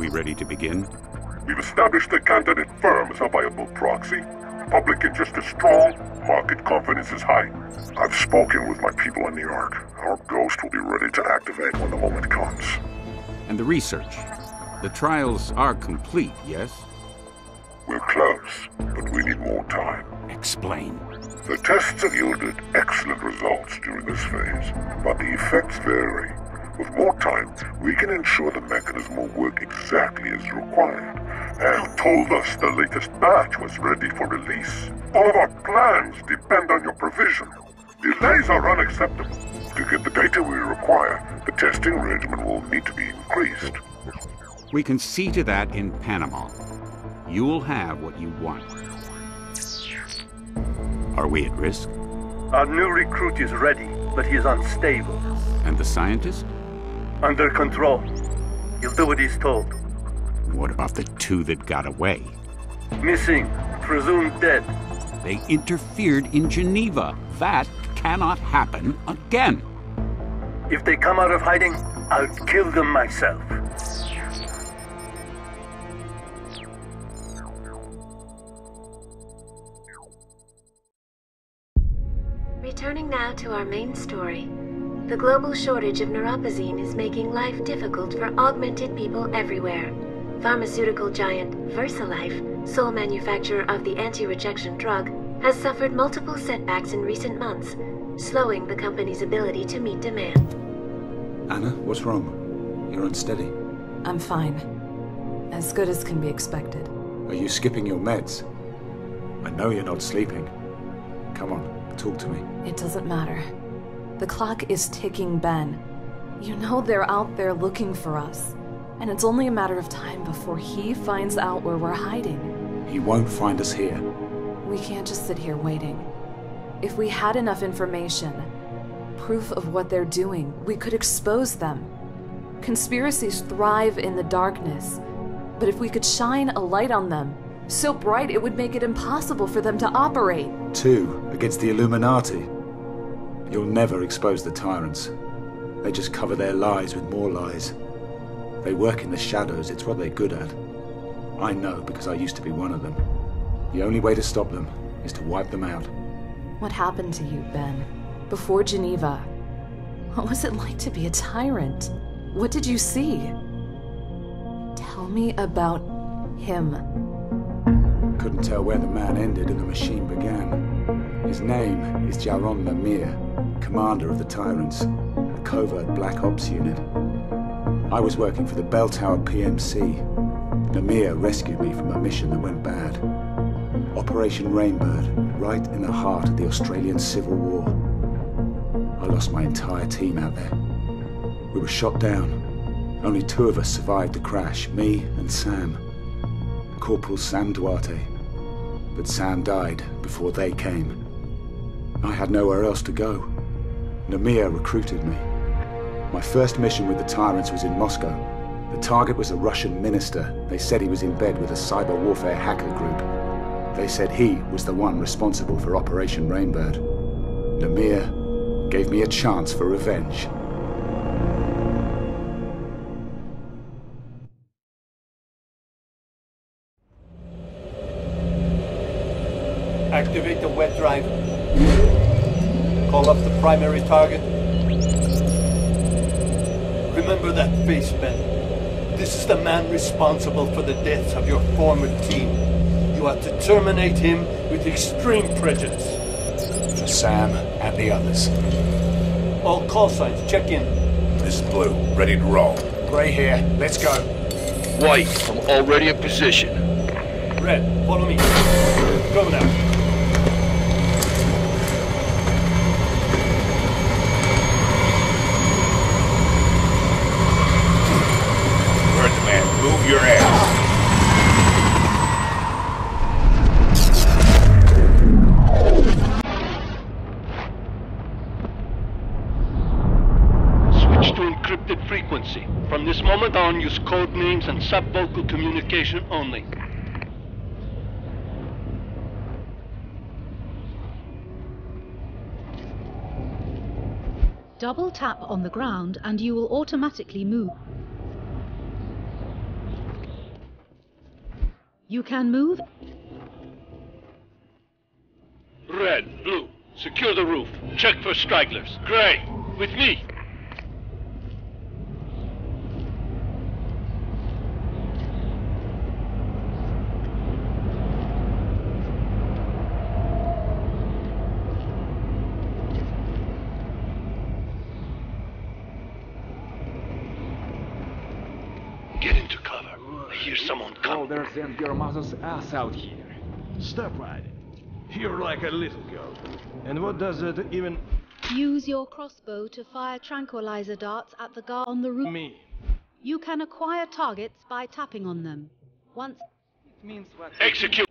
we ready to begin? We've established a candidate firm as a viable proxy. Public interest is strong, market confidence is high. I've spoken with my people in New York. Our ghost will be ready to activate when the moment comes. And the research? The trials are complete, yes? We're close, but we need more time. Explain. The tests have yielded excellent results during this phase, but the effects vary. With more time, we can ensure the mechanism will work exactly as required. And told us the latest batch was ready for release. All of our plans depend on your provision. Delays are unacceptable. To get the data we require, the testing regimen will need to be increased. We can see to that in Panama. You'll have what you want. Are we at risk? Our new recruit is ready, but he is unstable. And the scientist? Under control. He'll do what he's told. What about the two that got away? Missing. Presumed dead. They interfered in Geneva. That cannot happen again. If they come out of hiding, I'll kill them myself. Returning now to our main story. The global shortage of neuropazine is making life difficult for augmented people everywhere. Pharmaceutical giant VersaLife, sole manufacturer of the anti-rejection drug, has suffered multiple setbacks in recent months, slowing the company's ability to meet demand. Anna, what's wrong? You're unsteady. I'm fine. As good as can be expected. Are you skipping your meds? I know you're not sleeping. Come on, talk to me. It doesn't matter. The clock is ticking, Ben. You know they're out there looking for us. And it's only a matter of time before he finds out where we're hiding. He won't find us here. We can't just sit here waiting. If we had enough information, proof of what they're doing, we could expose them. Conspiracies thrive in the darkness, but if we could shine a light on them, so bright it would make it impossible for them to operate. Two, against the Illuminati. You'll never expose the tyrants. They just cover their lies with more lies. They work in the shadows, it's what they're good at. I know, because I used to be one of them. The only way to stop them is to wipe them out. What happened to you, Ben? Before Geneva, what was it like to be a tyrant? What did you see? Tell me about him. Couldn't tell where the man ended and the machine began. His name is Jaron Namir, commander of the Tyrants, a covert black ops unit. I was working for the Belltower PMC. Namir rescued me from a mission that went bad. Operation Rainbird, right in the heart of the Australian Civil War. I lost my entire team out there. We were shot down. Only two of us survived the crash, me and Sam. Corporal Sam Duarte. But Sam died before they came. I had nowhere else to go. Namir recruited me. My first mission with the Tyrants was in Moscow. The target was a Russian minister. They said he was in bed with a cyber warfare hacker group. They said he was the one responsible for Operation Rainbird. Namir gave me a chance for revenge. Activate the wet drive. Call up the primary target. Remember that face, Ben. This is the man responsible for the deaths of your former team. You are to terminate him with extreme prejudice. For Sam and the others. All call signs, check in. This is Blue, ready to roll. Gray here, let's go. White, I'm already in position. Red, follow me. Go now. Use code names and subvocal communication only. Double tap on the ground and you will automatically move. You can move? Red, blue, secure the roof. Check for stragglers. Gray, with me. And your mother's ass out here. Stop riding. You're like a little girl. And what does that even... Use your crossbow to fire tranquilizer darts at the guard on the roof. Me. You can acquire targets by tapping on them. Once... It means what... Execute!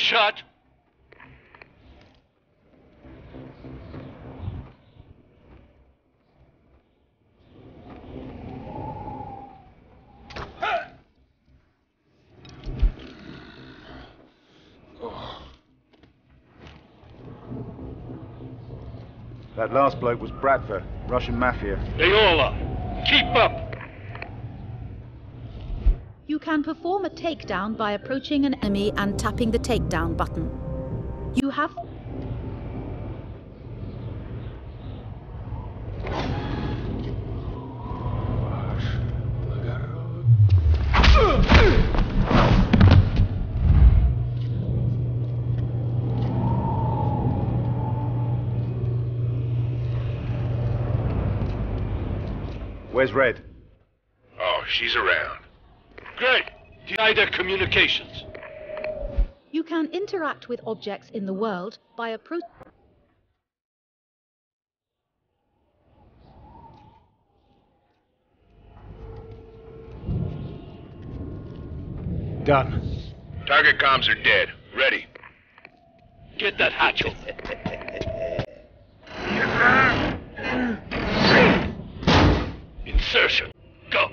Shot. That last bloke was Bradford, Russian mafia. They all are. Keep up. You can perform a takedown by approaching an enemy and tapping the takedown button. You have... Where's Red? Oh, she's around. Great. Deny their communications. You can interact with objects in the world by approach. Done. Target comms are dead. Ready. Get that hatchet. Insertion. Go.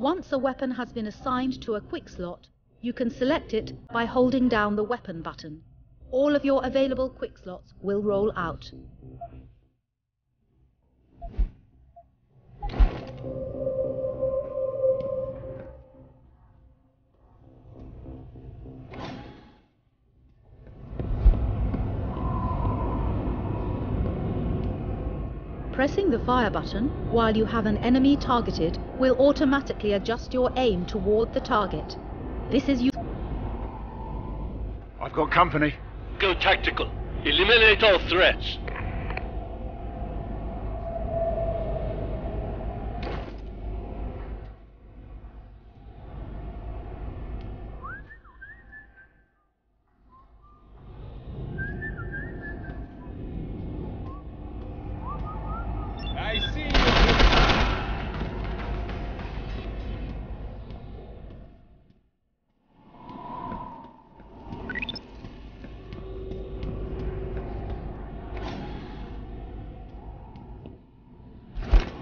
Once a weapon has been assigned to a quick slot, you can select it by holding down the weapon button. All of your available quick slots will roll out. Pressing the fire button while you have an enemy targeted will automatically adjust your aim toward the target. This is you. I've got company. Go tactical. Eliminate all threats.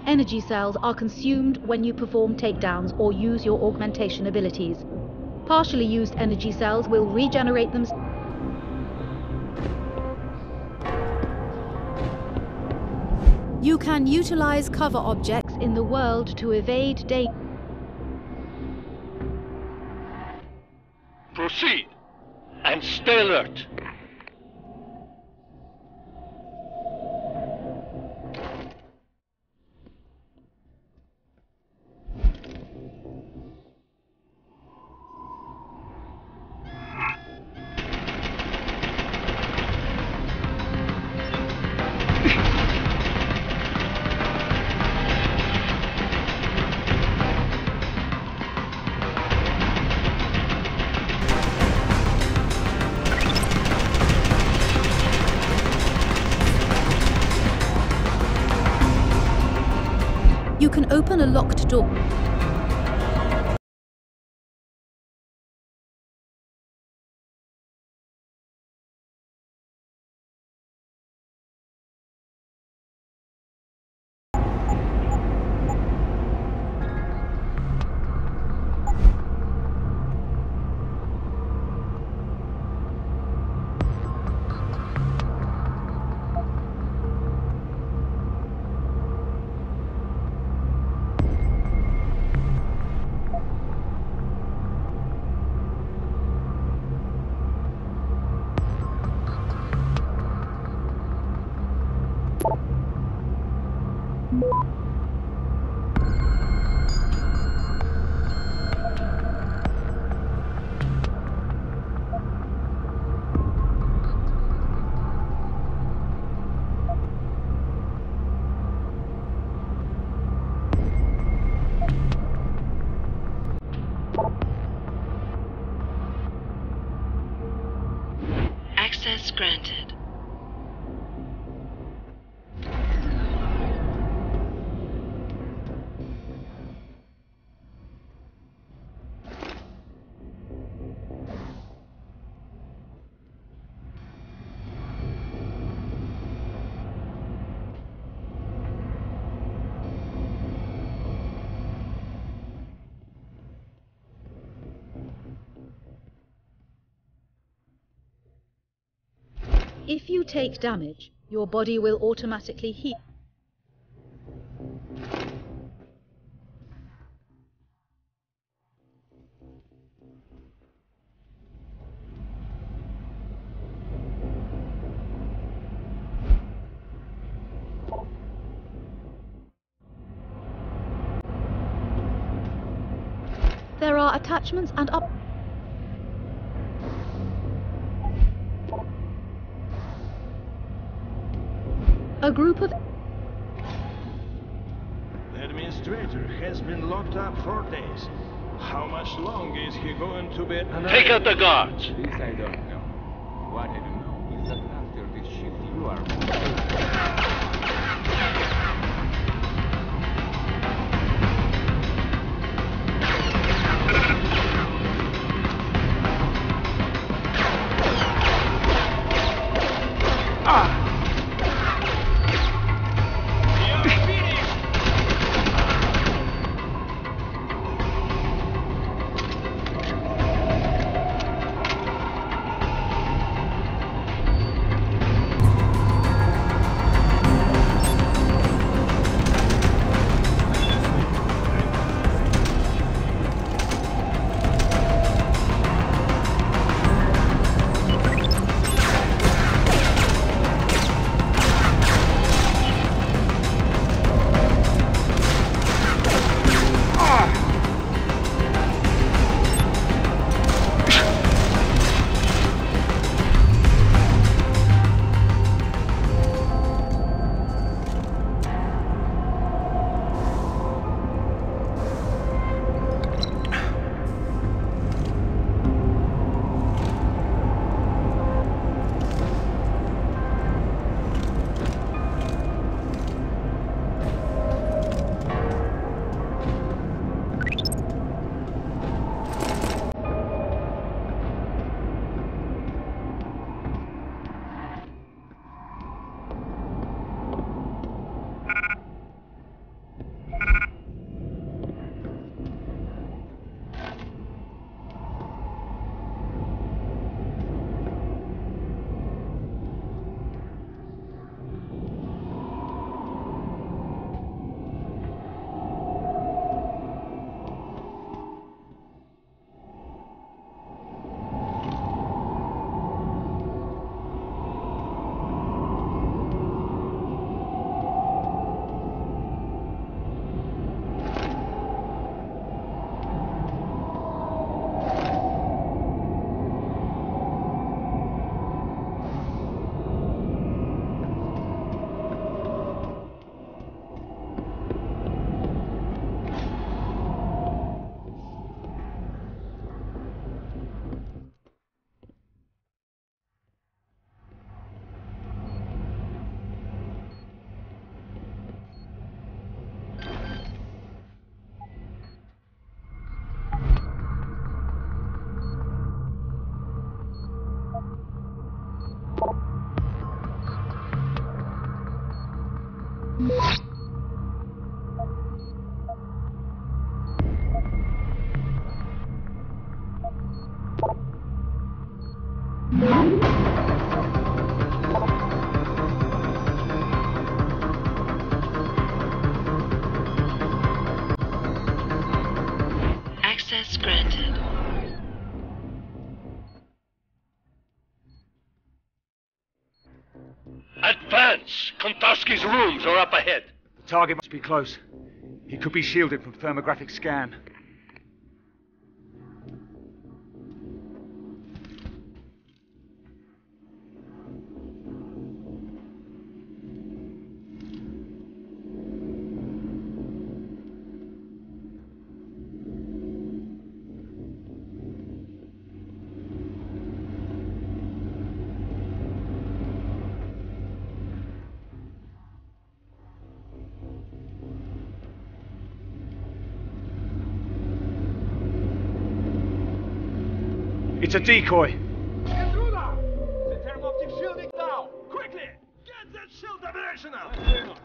Energy cells are consumed when you perform takedowns or use your augmentation abilities. Partially used energy cells will regenerate themselves. You can utilize cover objects in the world to evade danger. Proceed, and stay alert. You can open a locked door. Access granted. If you take damage, your body will automatically heal. There are attachments and upgrades. A group of... The administrator has been locked up for days. How much longer is he going to be... Take out the guards! This I don't know. What I do know is that after this shift you are... Access granted. Advance! Kontoski's rooms are up ahead. The target must be close. He could be shielded from thermographic scan. It's a decoy. Get through now! The thermoptic shielding now! Quickly! Get that shield operational!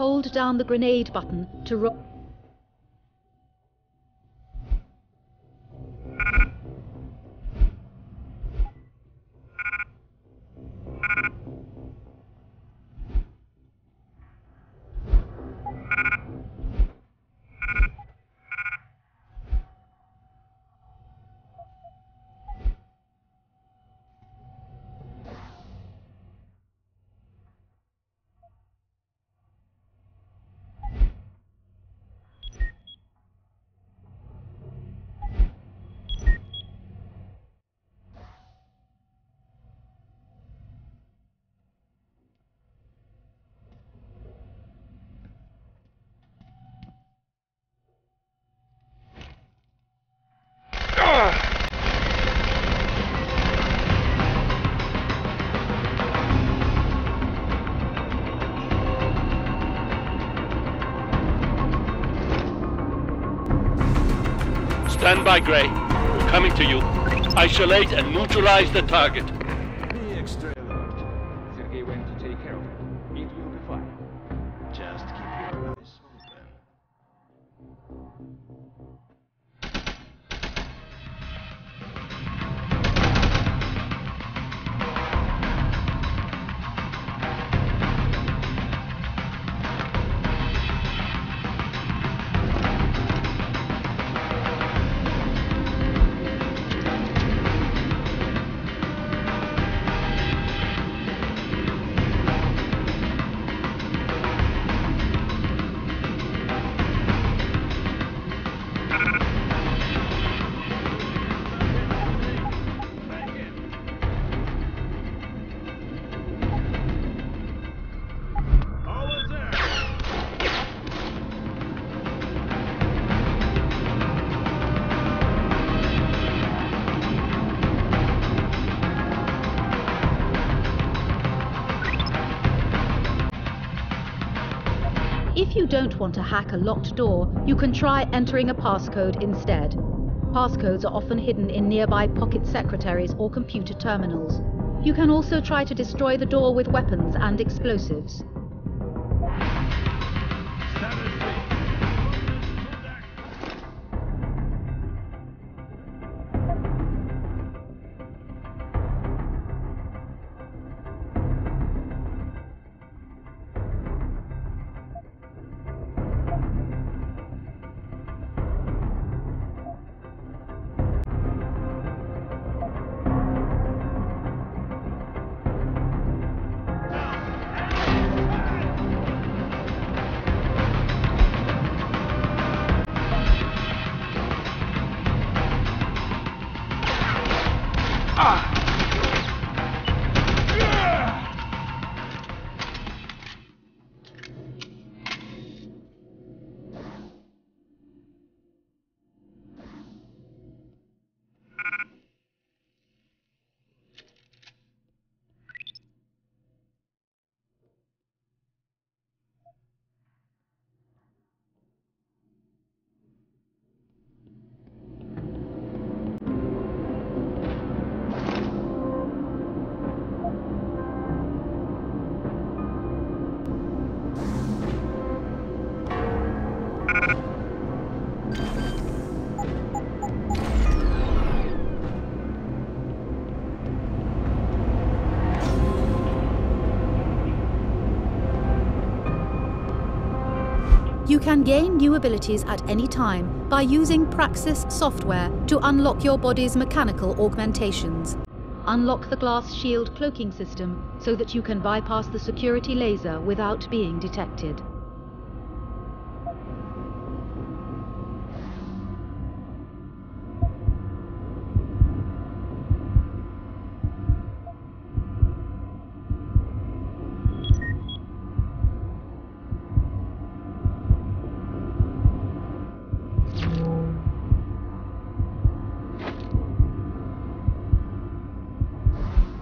Hold down the grenade button to roll. Stand by, Gray. We're coming to you. Isolate and neutralize the target. Be extra alert. Sergei went to take care of it. It will be fine. Just keep your eyes If you don't want to hack a locked door, you can try entering a passcode instead. Passcodes are often hidden in nearby pocket secretaries or computer terminals. You can also try to destroy the door with weapons and explosives. You can gain new abilities at any time by using Praxis software to unlock your body's mechanical augmentations. Unlock the glass shield cloaking system so that you can bypass the security laser without being detected.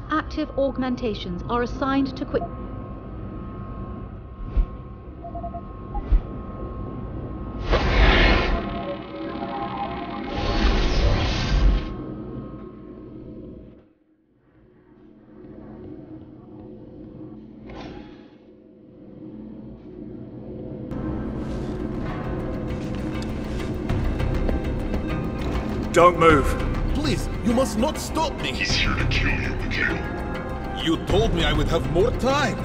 Active augmentations are assigned to quick. Don't move. Please, you must not stop me. He's here to kill you, Mikhail. You told me I would have more time.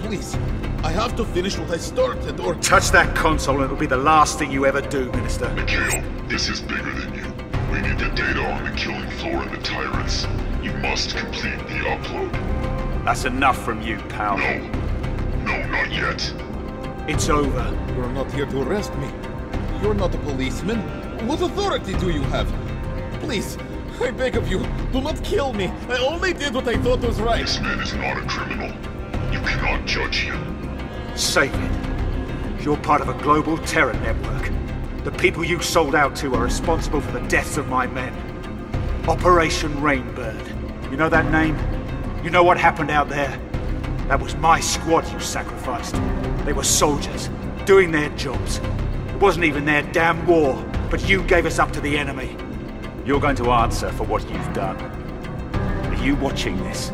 Please, I have to finish what I started or... Touch that console and it'll be the last thing you ever do, Minister. Mikhail, this is bigger than you. We need the data on the killing floor and the tyrants. You must complete the upload. That's enough from you, pal. No, not yet. It's over. You're not here to arrest me. You're not a policeman. What authority do you have? Please. I beg of you, do not kill me. I only did what I thought was right. This man is not a criminal. You cannot judge him. Save it. You're part of a global terror network. The people you sold out to are responsible for the deaths of my men. Operation Rainbird. You know that name? You know what happened out there? That was my squad you sacrificed. They were soldiers, doing their jobs. It wasn't even their damn war, but you gave us up to the enemy. You're going to answer for what you've done. Are you watching this?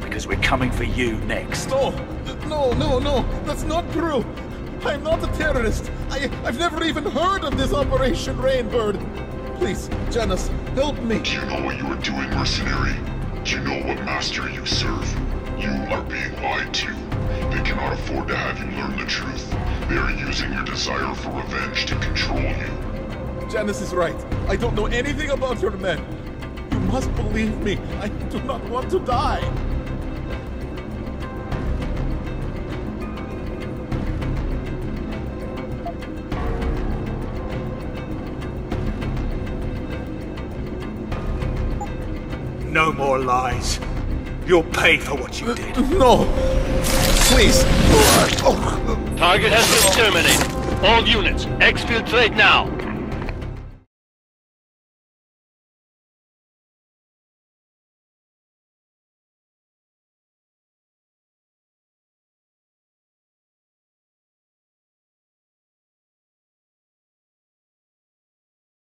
Because we're coming for you next. No. That's not true. I'm not a terrorist. I've never even heard of this Operation Rainbird. Please, Janus, help me. Do you know what you are doing, mercenary? Do you know what master you serve? You are being lied to. They cannot afford to have you learn the truth. They are using your desire for revenge to control you. Janus is right. I don't know anything about your men. You must believe me. I do not want to die. No more lies. You'll pay for what you did. No! Please! Target has been terminated. All units, exfiltrate now!